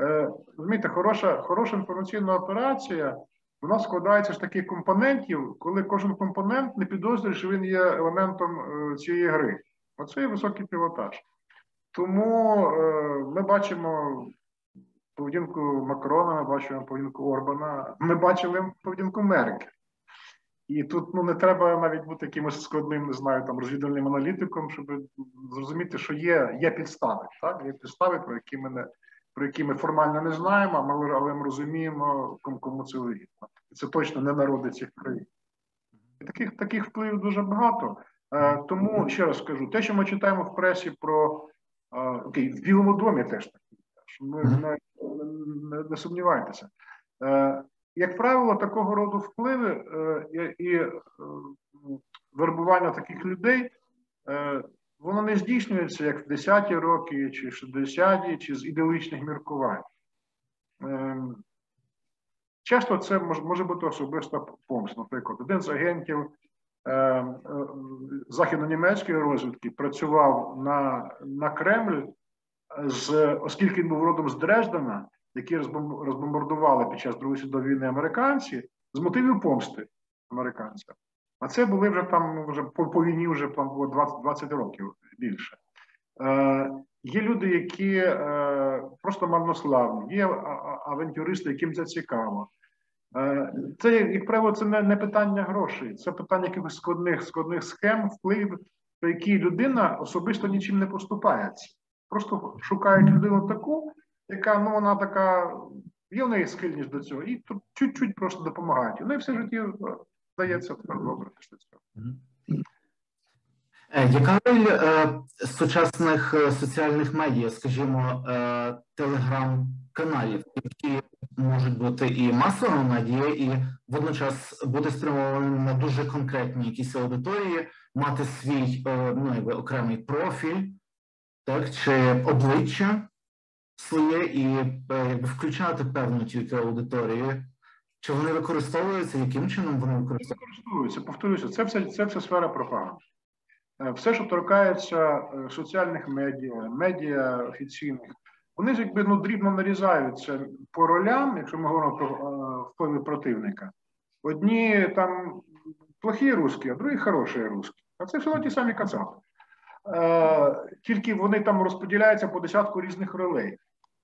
Е, розумієте, хороша, хороша інформаційна операція, вона складається з таких компонентів, коли кожен компонент не підозрює, що він є елементом е, цієї гри. Оце є високий пілотаж. Тому е, ми бачимо поведінку Макрона, ми бачимо поведінку Орбана, ми бачили поведінку Меркель. І тут ну, не треба навіть бути якимось складним, не знаю, там, розвідувальним аналітиком, щоб зрозуміти, що є, є підстави, так? Є підстави, про які ми, не, про які ми формально не знаємо, але, але ми розуміємо, кому це вигідно. Це точно не народи цих країн. І таких, таких впливів дуже багато. Е, тому, ще раз скажу, те, що ми читаємо в пресі про... Е, окей, в Білому домі теж так. Ми, не, не, не сумнівайтеся. Е, як правило, такого роду впливи е, і е, вербування таких людей, е, воно не здійснюється як в десяті роки, чи шістдесяті, чи з ідеологічних міркувань. Е, часто це мож, може бути особиста помста. Наприклад, один з агентів е, е, західно-німецької розвідки працював на, на Кремль, З, оскільки він був родом з Дрездена, які розбомбардували під час Другої світової війни американці, з мотивів помсти американцям. А це були вже там, вже по, по війні вже там було двадцять, двадцять років більше. Е, є люди, які е, просто марнославні, є авантюристи, яким це цікаво. Е, це, як правило, це не, не питання грошей, це питання якихось складних, складних схем, впливів, про які людина особисто нічим не поступається. Просто шукають людину таку, яка, ну, вона така, є в неї схильність до цього, і чуть-чуть просто допомагають. У неї все життя здається тепер добре після цього. Яка роль е, сучасних соціальних медіа, скажімо, е, телеграм-каналів, які можуть бути і масовими медіа, і водночас бути спрямованими на дуже конкретні якісь аудиторії, мати свій е, ну, якби, окремий профіль, так, чи обличчя своє і якби, включати певну тільки аудиторію, Чи вони використовуються? Яким чином вони використовуються? Використовуються. Повторюся, це все, це все сфера пропаганди. Все, що торкається соціальних медіа, медіа офіційних, вони ж якби ну, дрібно нарізаються по ролям, якщо ми говоримо про впливи противника. Одні там плохі русські, а другі хороші русські. А це все ті самі кацапи. Тільки вони там розподіляються по десятку різних ролей.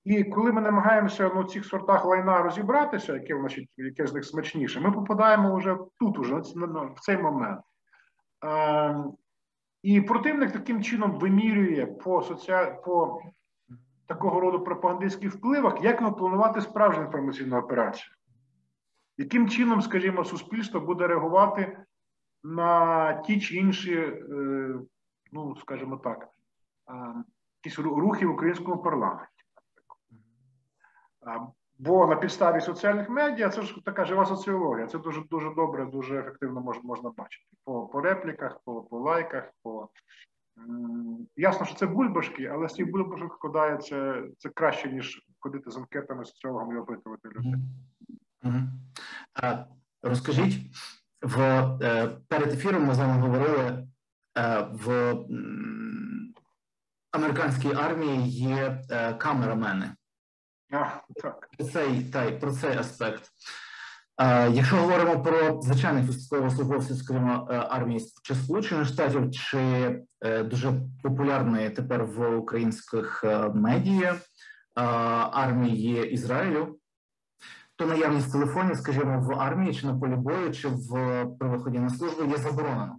І коли ми намагаємося ну, в цих сортах лайна розібратися, яке, значить, яке з них смачніше, ми попадаємо вже тут, уже, в цей момент. І противник таким чином вимірює по, соціаль... по такого роду пропагандистських впливах, як нам планувати справжню інформаційну операцію. Яким чином, скажімо, суспільство буде реагувати на ті чи інші, ну, скажімо так, якісь рухи в українському парламенті. Бо на підставі соціальних медіа, це ж така жива соціологія, це дуже, дуже добре, дуже ефективно можна, можна бачити. По, по репліках, по, по лайках, по... Ясно, що це бульбашки, але з цих бульбашок складається, це краще, ніж ходити з анкетами, соціологами і опитувати людей. Розкажіть, в, перед ефіром ми з вами говорили, в американській армії є камерамени. А, так. Цей, так, про цей аспект. Е, якщо говоримо про звичайних військовослужбовців, скажімо, армії чи Сполучених Штатів, чи е, дуже популярної тепер в українських медіа е, армії Ізраїлю, то наявність телефонів, скажімо, в армії, чи на полі бою, чи в, при виході на службу є заборонено.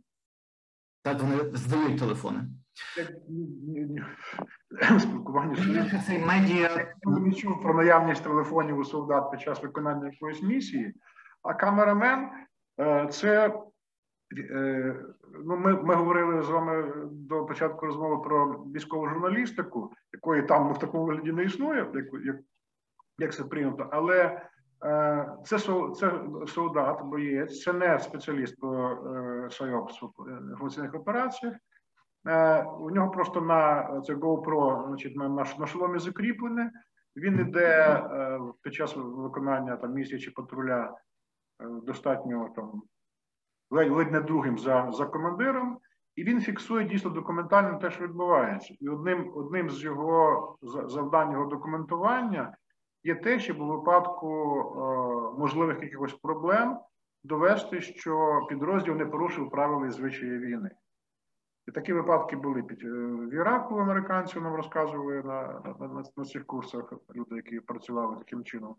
Так, вони здають телефони. Спілкування з медіа. Я не чув про наявність телефонів у солдат під час виконання якоїсь місії, а камерамен це, ну, ми, ми говорили з вами до початку розмови про військову журналістику, якої там ну, в такому вигляді не існує, як, як, як це прийнято, але це, це солдат, боєць, це не спеціаліст по САЙОПСу, інформаційних операціях. У нього просто на це GoPro, значить, на, на, на шоломі закріплене, він йде під час виконання там, місії чи патруля достатньо там, ледь, ледь не другим за, за командиром, і він фіксує дійсно документально те, що відбувається. І одним, одним з його завдань, його документування є те, щоб у випадку е, можливих якихось проблем довести, що підрозділ не порушив правила і звичаї війни. І такі випадки були під в Іраку, американців нам розказували на, на, на цих курсах люди, які працювали таким чином.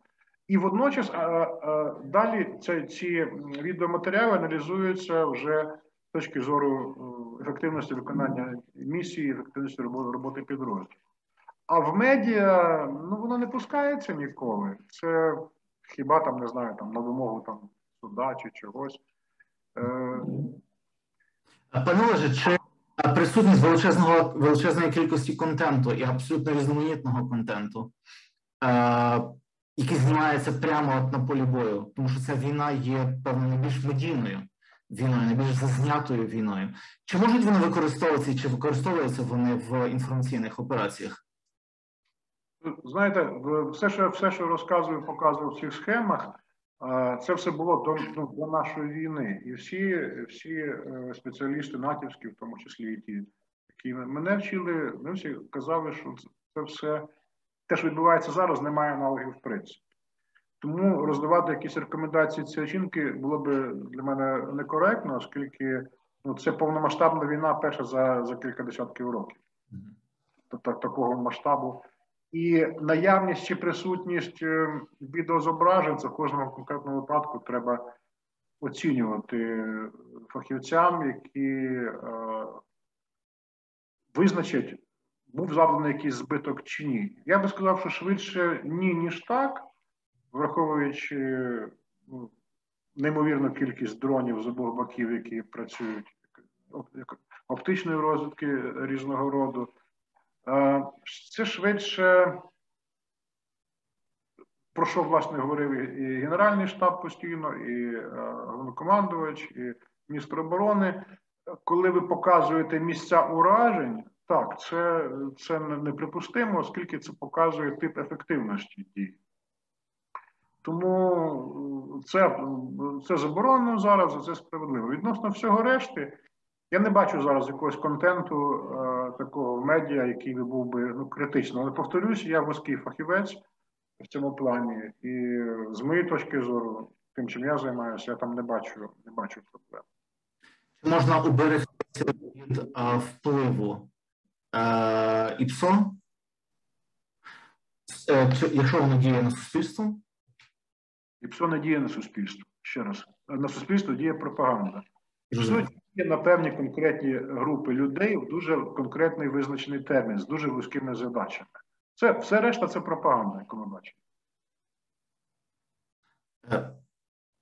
І водночас а, а, далі ці, ці відеоматеріали аналізуються вже з точки зору ефективності виконання місії, ефективності роботи підрозділів. А в медіа, ну, воно не пускається ніколи. Це хіба там, не знаю, там на вимогу там суда чи чогось. Е... Пане Олеже, чи присутність величезного, величезної кількості контенту і абсолютно різноманітного контенту, е, який знімається прямо от на полі бою, тому що ця війна є, певно, найбільш медійною війною, найбільш зазнятою війною. Чи можуть вони використовуватися, чи використовуються вони в інформаційних операціях? Знаєте, все, що, все, що розказую, показую в цих схемах, це все було до, ну, до нашої війни. І всі, всі спеціалісти натівські, в тому числі і ті, які мене вчили, ми всі казали, що це все, те, що відбувається зараз, немає аналогів в принципі. Тому роздавати якісь рекомендації цієї жінки було б для мене некоректно, оскільки ну, це повномасштабна війна перша за, за кілька десятків років. Тобто такого масштабу. І наявність чи присутність відеозображень, це в кожному конкретному випадку треба оцінювати фахівцям, які е, визначать, був завданий якийсь збиток чи ні. Я би сказав, що швидше ні, ніж так, враховуючи ну, неймовірну кількість дронів з обох боків, які працюють, оптичної розвідки різного роду. Це швидше, про що, власне, говорив і Генеральний штаб постійно, і головнокомандувач, і міністр оборони. Коли ви показуєте місця уражень, так, це, це неприпустимо, оскільки це показує тип ефективності дій. Тому це, це заборонено зараз, це справедливо. Відносно всього решти, я не бачу зараз якогось контенту е, такого в медіа, який би був би ну, критично. Але повторюсь, я вузький фахівець в цьому плані. І з моєї точки зору, тим, чим я займаюся, я там не бачу, не бачу проблем. Чи можна уберегтися від а, впливу а, ІПСО, а, якщо воно діє на суспільство? ІПСО не діє на суспільство, ще раз. На суспільство діє пропаганда. ІПСО діє на певні конкретні групи людей в дуже конкретний визначений термін, з дуже вузькими задачами. Це, все решта – це пропаганда, яку ми бачимо.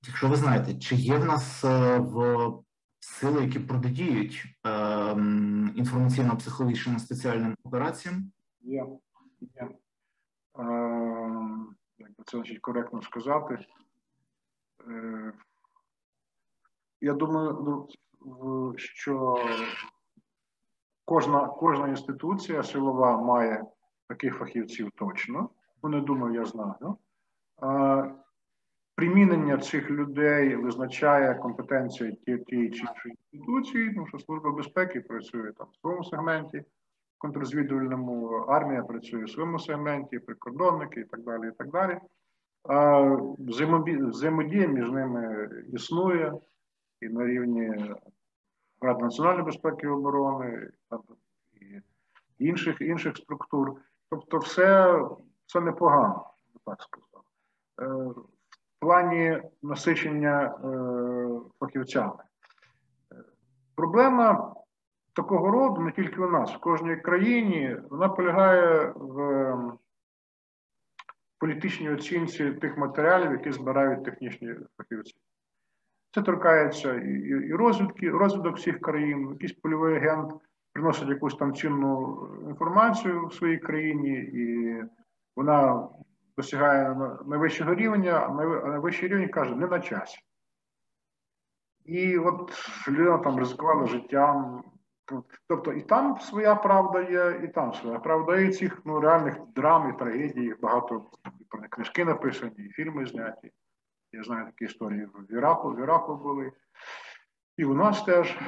Якщо ви знаєте, чи є в нас в сили, які протидіють інформаційно-психологічним спеціальним операціям? Є, є. Це, значить, коректно сказати. Я думаю, що кожна, кожна інституція силова має таких фахівців точно. Вони, думаю, я знаю. Примінення цих людей визначає компетенція тієї чи іншої інституції, тому що Служба безпеки працює там в своєму сегменті, контррозвідувальному, армія працює в своєму сегменті, прикордонники і так далі, і так далі. Взаємодія між ними існує і на рівні Ради національної безпеки і оборони, і інших, інших структур. Тобто все, все непогано, так сказав. В плані насичення е, фахівцями. Проблема такого роду не тільки у нас, в кожній країні, вона полягає в е, політичній оцінці тих матеріалів, які збирають технічні фахівці. Це торкається і, і, і розвідки, розвідок всіх країн, якийсь польовий агент приносить якусь там цінну інформацію в своїй країні, і вона досягає найвищого рівня, а найвищий рівень каже, не на часі. І от людина там ризикувала життям. Тобто і там своя правда є, і там своя правда є. І цих ну, реальних драм і трагедій багато, про них книжки написані, і фільми зняті. Я знаю такі історії в Іраку, в Іраку були. І у нас теж.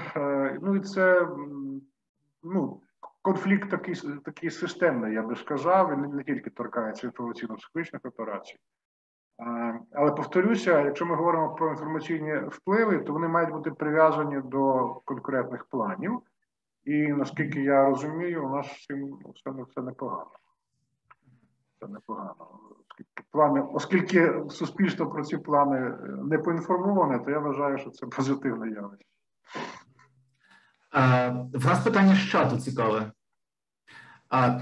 Ну і це, ну, конфлікт такий, такий системний, я би сказав, він не тільки торкається інформаційно-психологічних операцій. Але, повторюся, якщо ми говоримо про інформаційні впливи, то вони мають бути прив'язані до конкретних планів. І, наскільки я розумію, у нас всім все, все непогано. Це непогано. Оскільки, плани, оскільки суспільство про ці плани не поінформоване, то я вважаю, що це позитивне явище. В нас питання з чату цікаве.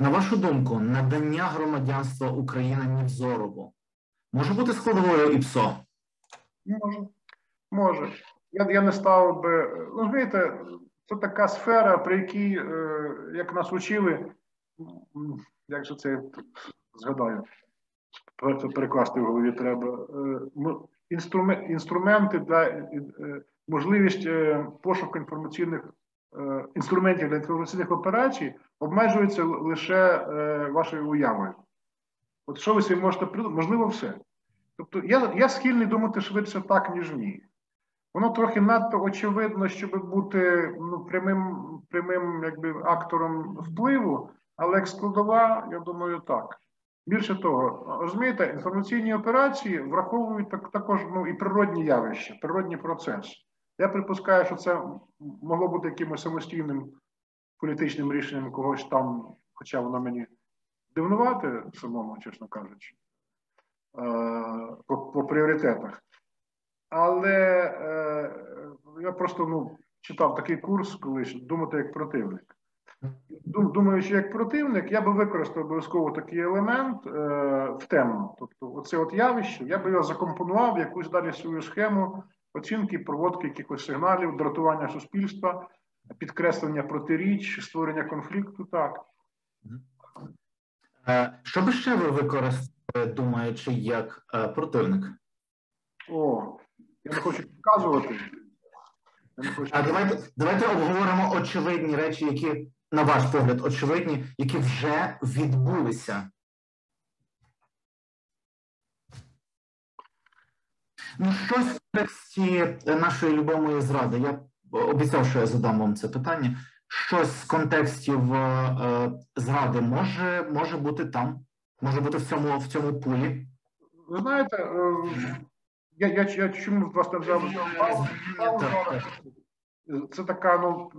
На вашу думку, надання громадянства України Нєвзорову може бути складовою ІПСО? Може. Може. Я, я не ставив би... Ну, знаєте, це така сфера, при якій, як нас учили, як же це згадаю, перекласти в голові треба, інструменти для... можливість пошуку інформаційних інструментів для інформаційних операцій обмежується лише е, вашою уявою. От що ви собі можете придумати? Можливо, все. Тобто я, я схильний думати швидше так, ніж ні. Воно трохи надто очевидно, щоб бути ну, прямим, прямим якби, актором впливу, але як складова, я думаю, так. Більше того, розумієте, інформаційні операції враховують так, також ну, і природні явища, природні процеси. Я припускаю, що це могло бути якимось самостійним політичним рішенням когось там, хоча воно мені дивнувати самому, чесно кажучи, по, по пріоритетах. Але я просто ну, читав такий курс колись, думати як противник. Думаючи як противник, я би використав обов'язково такий елемент е, в тему. Тобто оце от явище, я би його закомпонував в якусь далі свою схему оцінки, проводки якихось сигналів, дратування суспільства, підкреслення протиріч, створення конфлікту, так. Що би ще ви використали, думаючи, як е, противник? О, я не хочу показувати. Я не хочу... А давайте, давайте обговоримо очевидні речі, які, на ваш погляд, очевидні, які вже відбулися. Ну, щось в контексті нашої любимої зради. Я обіцяв, що я задам вам це питання. Щось з контекстів е, зради може, може бути там, може бути в цьому, в цьому пулі? Ви знаєте, е, я, я, я чому вас не взяв? Це така, ну,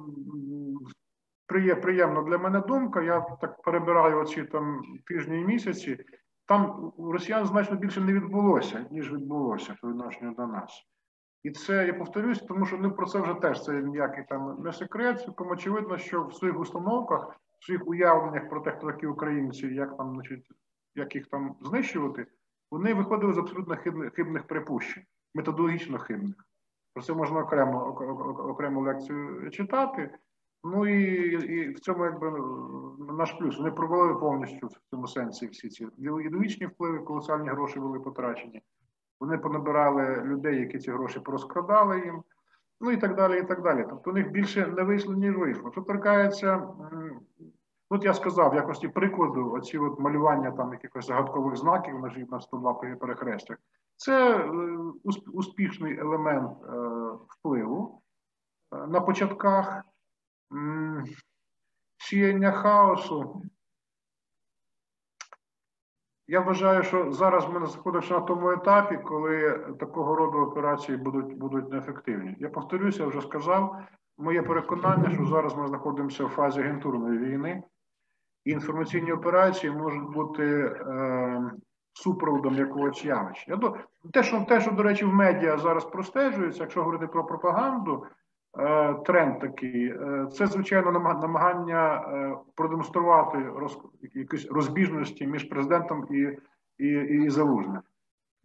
приємна для мене думка. Я так перебираю оці там тижні і місяці. Там росіян значно більше не відбулося, ніж відбулося по відношенню до нас. І це, я повторюсь, тому що, ну, про це вже теж це ніякий там не секрет. Цілком очевидно, що в своїх установках, в своїх уявленнях про те, хто такі українці, як там, значить, як їх там знищувати, вони виходили з абсолютно хибних, хибних припущень, методологічно хибних. Про це можна окремо, окрему лекцію читати. Ну і, і в цьому якби наш плюс. Вони провели повністю в цьому сенсі всі ці ідеологічні впливи, колосальні гроші були потрачені. Вони понабирали людей, які ці гроші порозкрадали їм, ну і так далі, і так далі. Тобто у них більше не вийшло, ніж вийшло. Що торкається, от я сказав, якості прикладу, оці от малювання там якихось загадкових знаків на сто два перехрестях, це успішний елемент впливу на початках, сіяння хаосу. Я вважаю, що зараз ми знаходимося на тому етапі, коли такого роду операції будуть, будуть неефективні. Я повторюся, я вже сказав, моє переконання, що зараз ми знаходимося в фазі агентурної війни, і інформаційні операції можуть бути е, супроводом якогось явища. Я до... те, що, те, що, до речі, в медіа зараз простежується, якщо говорити про пропаганду, е, тренд такий, е, це, звичайно, намагання е, продемонструвати роз... якісь розбіжності між президентом і, і, і Залужним.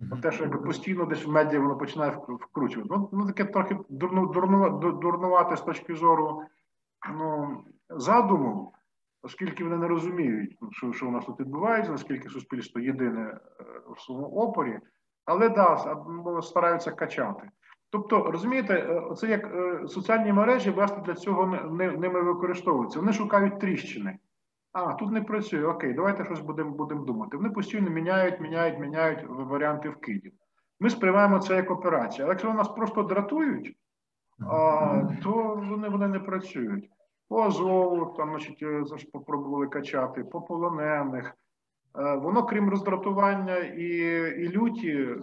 Mm-hmm. Те, що якби постійно десь в медіа воно починає вкручувати. Ну, ну таке трохи дурну, дурну, дурнувати з точки зору, ну, задуму, оскільки вони не розуміють, що, що у нас тут відбувається, наскільки суспільство єдине в своєму опорі, але да, стараються качати. Тобто, розумієте, це як соціальні мережі, власне, для цього не, ними використовуються. Вони шукають тріщини. А, тут не працює, окей, давайте щось будемо будем думати. Вони постійно міняють, міняють, міняють варіанти вкидів. Ми сприймаємо це як операцію. Але якщо нас просто дратують, а, то вони, вони не працюють. По Азову, там, значить, попробували качати, по полонених. Воно, крім роздратування і, і люті,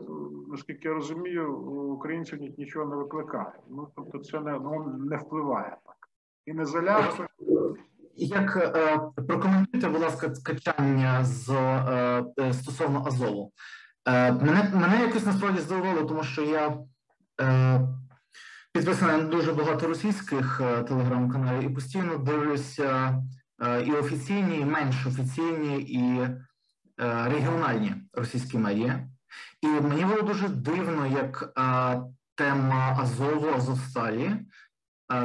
наскільки я розумію, українців нічого не викликає. Ну, тобто це не, ну, не впливає так. І не залякує. Як е, прокоментуйте, будь ласка, качання з, е, стосовно Азову? Е, мене, мене якось насправді здивувало, тому що я е, підписаний на дуже багато російських е, телеграм-каналів і постійно дивлюся е, і офіційні, і менш офіційні, і е, регіональні російські медіа. І мені було дуже дивно, як е, тема Азову, Азовсталі, е,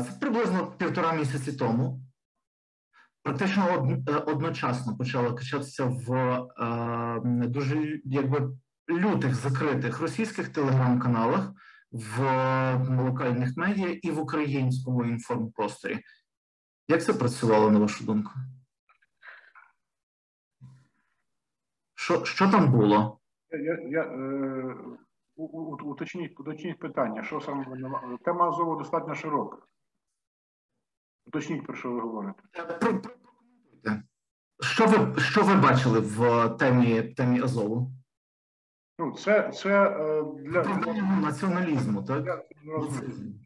це приблизно півтора місяці тому, практично од, одночасно почала качатися в е, дуже якби лютих, закритих російських телеграм-каналах, в локальних медіа і в українському інформпросторі. Як це працювало, на вашу думку? Що, що там було? Я, я, е, уточніть, уточніть питання. Що саме тема Азову достатньо широка. Уточніть, про що ви говорите. Що ви, що ви бачили в темі, темі Азову? Ну, це, це для, для націоналізму, так?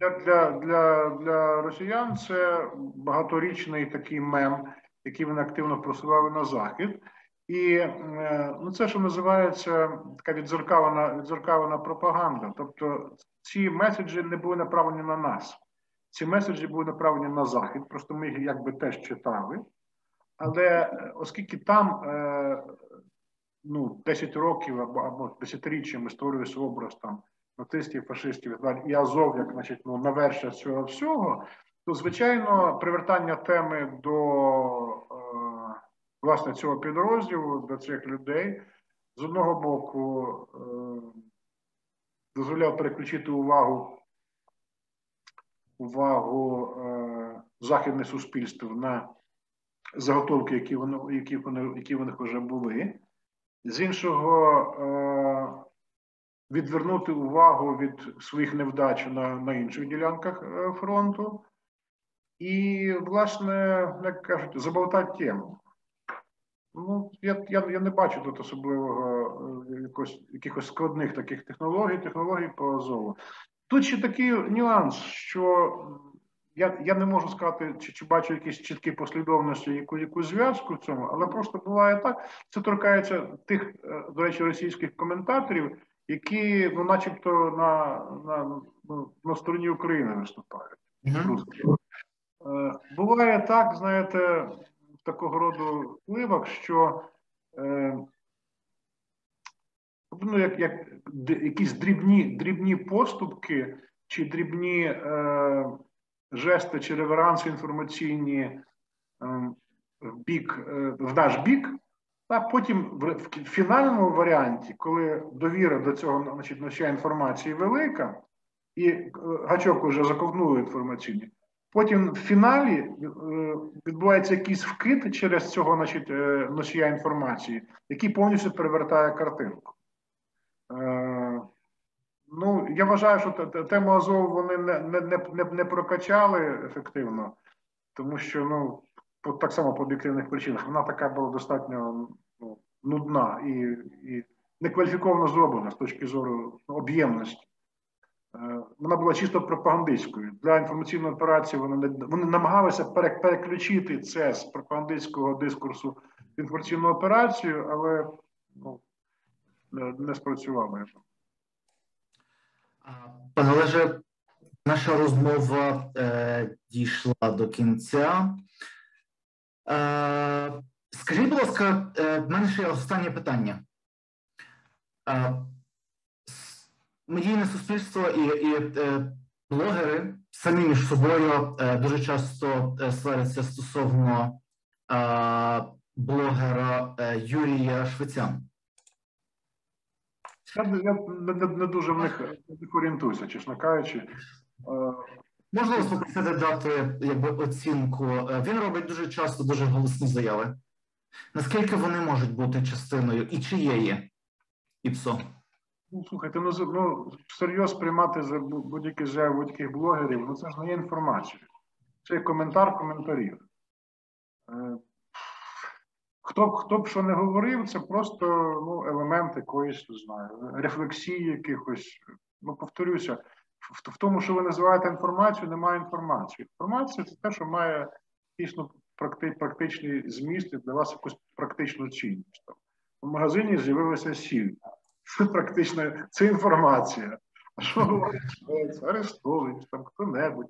Для, для, для, для росіян це багаторічний такий мем, який вони активно просували на захід. І, ну, це, що називається, така відзеркалена, відзеркалена пропаганда. Тобто ці меседжі не були направлені на нас. Ці меседжі були направлені на захід, просто ми їх якби теж читали. Але оскільки там, е, ну, десять років або, або десятиріччями створюється образ там нацистів, фашистів і далі, і Азов, як, значить, ну, навершення цього всього, то, звичайно, привертання теми до, е, власне, цього підрозділу, до цих людей, з одного боку, е, дозволяв переключити увагу увагу е, західних суспільств на заготовки, які вони, які вони, які в них вже були. З іншого, е, відвернути увагу від своїх невдач на, на інших ділянках фронту і, власне, як кажуть, заболтати тему. Ну, я, я, я не бачу тут особливого якось, якихось складних таких технологій, технологій по Азову. Тут ще такий нюанс, що я, я не можу сказати, чи, чи бачу якісь чіткі послідовності, яку, яку зв'язку в цьому, але просто буває так. Це торкається тих, до речі, російських коментаторів, які, ну, начебто, на, на, на, на стороні України виступають. Mm-hmm. Буває так, знаєте, в такого роду впливах, що е, ну, як, як, якісь дрібні, дрібні поступки чи дрібні е, жести чи реверанси інформаційні е, в, бік, е, в наш бік, а потім в, в фінальному варіанті, коли довіра до цього, значить, носія інформації велика, і е, гачок уже заковнули інформаційні, потім в фіналі відбувається якийсь вкид через цього, значить, носія інформації, який повністю перевертає картинку. Ну, я вважаю, що тему Азову вони не, не, не, не прокачали ефективно, тому що, ну, так само по об'єктивних причинах, вона така була достатньо, ну, нудна і, і некваліфіковано зроблена з точки зору, ну, об'ємності. Вона була чисто пропагандистською. Для інформаційної операції вони, вони намагалися переключити це з пропагандистського дискурсу в інформаційну операцію, але, ну, не спрацювало. Пане Олеже, наша розмова е, дійшла до кінця. Е, скажіть, будь ласка, е, в мене ще останнє питання. Е, Медійне суспільство і, і блогери самі між собою дуже часто сваряться стосовно блогера Юрія Швецяна. Я не, не, не дуже в них орієнтуюся, чесно кажучи. Можна вас попросити дати, якби, оцінку? Він робить дуже часто дуже голосні заяви. Наскільки вони можуть бути частиною і чиєї ІПСО? Ну, слухайте, ну, ну, всерйоз приймати за будь-які заяви будь-яких блогерів, ну, це ж не є інформація. Це є коментар коментарів. Хто, хто б що не говорив, це просто, ну, елемент якоїсь, не знаю, рефлексії якихось. Ну, повторюся, в, в тому, що ви називаєте інформацію, немає інформації. Інформація – це те, що має дійсно практи, практичний зміст і для вас якусь практичну цінність. У магазині з'явилася сіль. Це практично, це інформація. А що говорить, арестовують, там хто-небудь.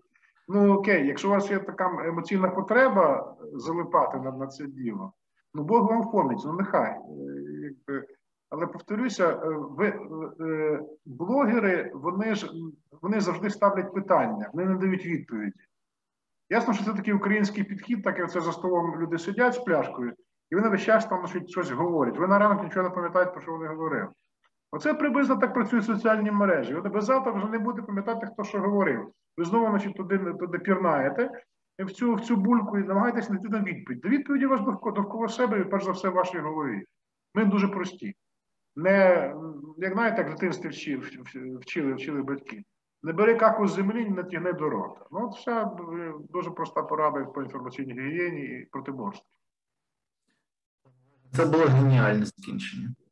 Ну окей, якщо у вас є така емоційна потреба залипати на, на це діло, ну Бог вам в поміч, ну нехай. Але повторюся, ви, блогери, вони ж вони завжди ставлять питання, вони не дають відповіді. Ясно, що це такий український підхід, так як це за столом люди сидять з пляшкою, і вони весь час там щось говорять. Ви на ранок нічого не пам'ятаєте, про що вони говорили. Оце приблизно так працюють соціальні мережі. Ви тебе завтра вже не будете пам'ятати, хто що говорив. Ви знову, значить, туди, туди пірнаєте в цю, в цю бульку і намагаєтесь знайти на відповідь. До відповіді вас довкола, довкола себе і, перш за все, в вашій голові. Ми дуже прості. Не, як знаєте, як в дитинстві вчили, вчили, вчили батьки. Не бери каку з землі, не тягни до рота. Ну, от вся дуже проста порада по інформаційній гігієні і протиборстві. Це було геніальне закінчення.